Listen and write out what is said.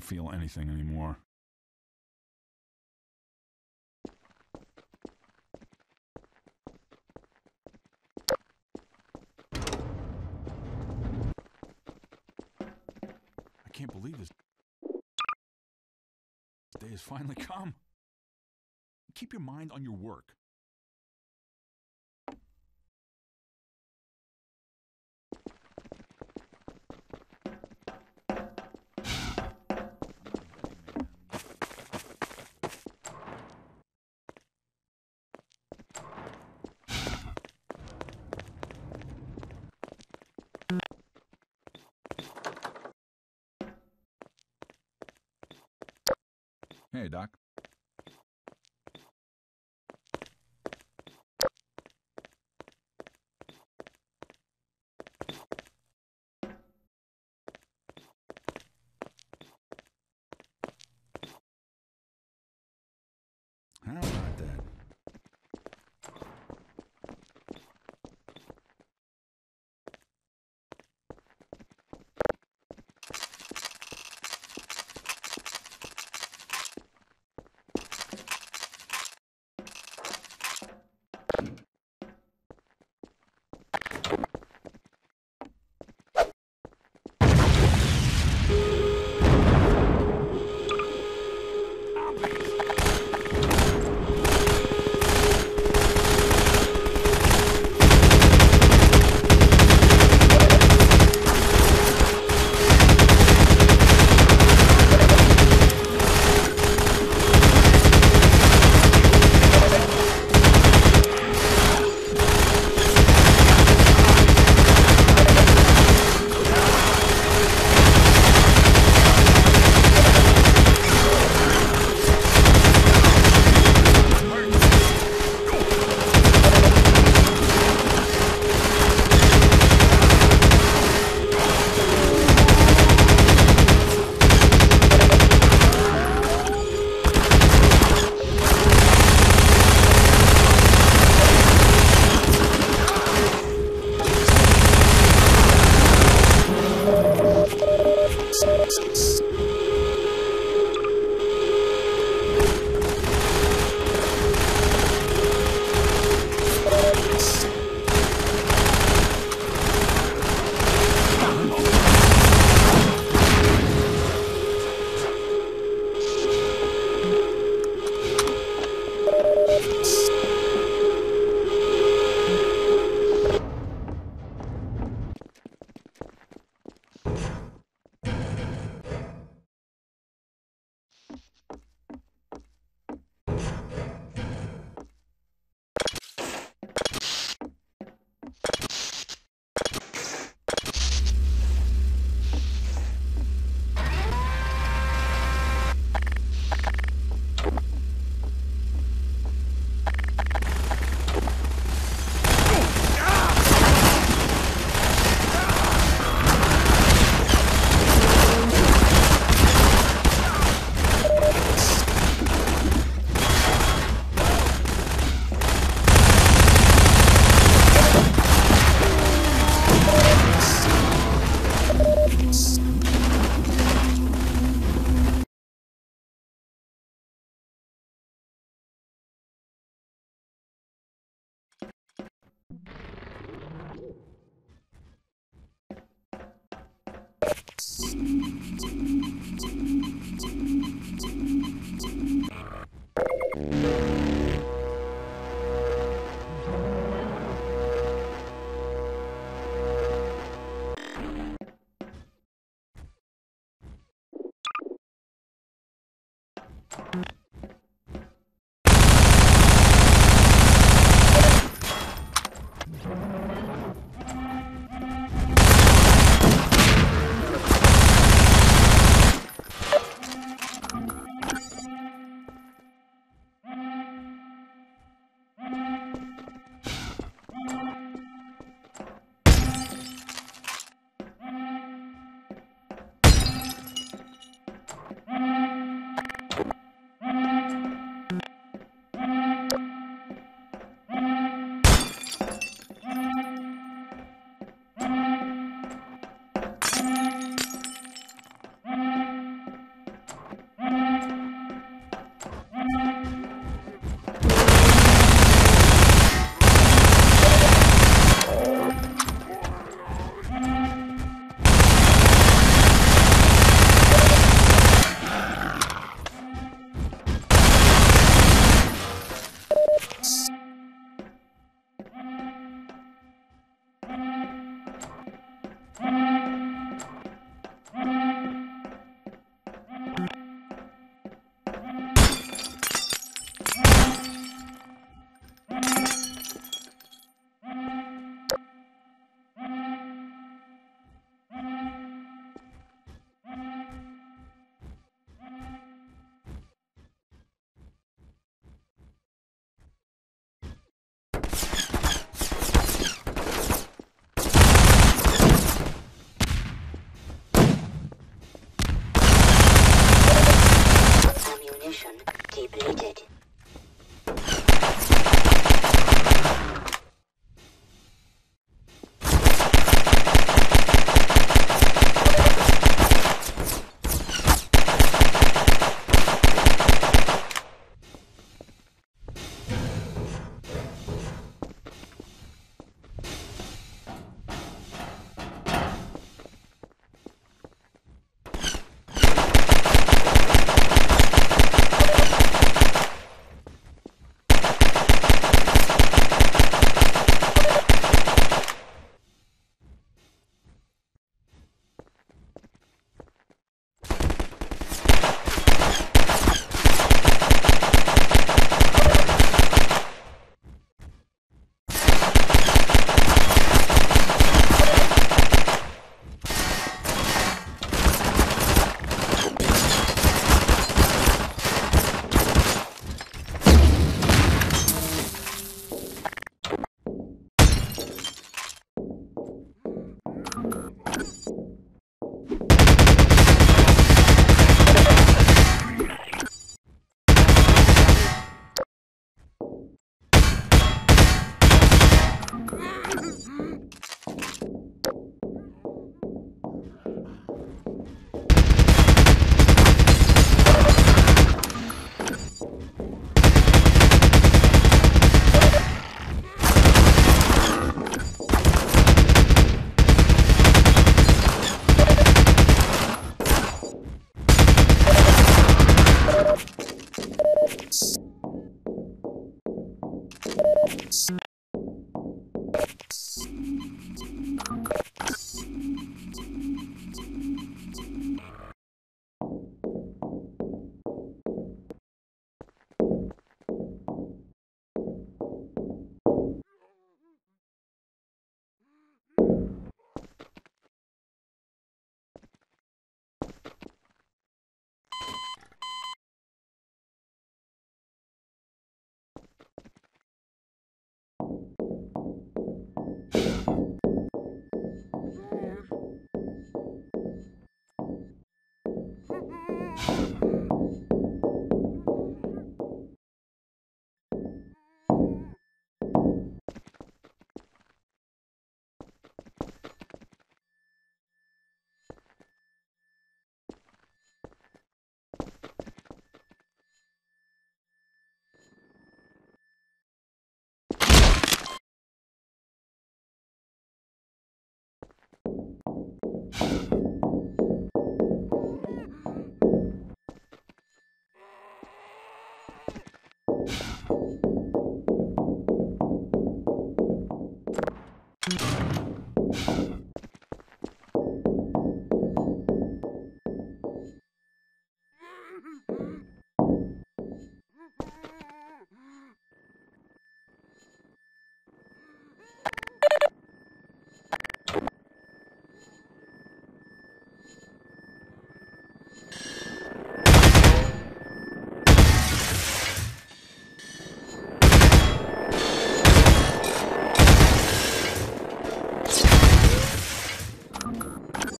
don't feel anything anymore. I can't believe this day has finally come. Keep your mind on your work. Hey, Doc. How about that?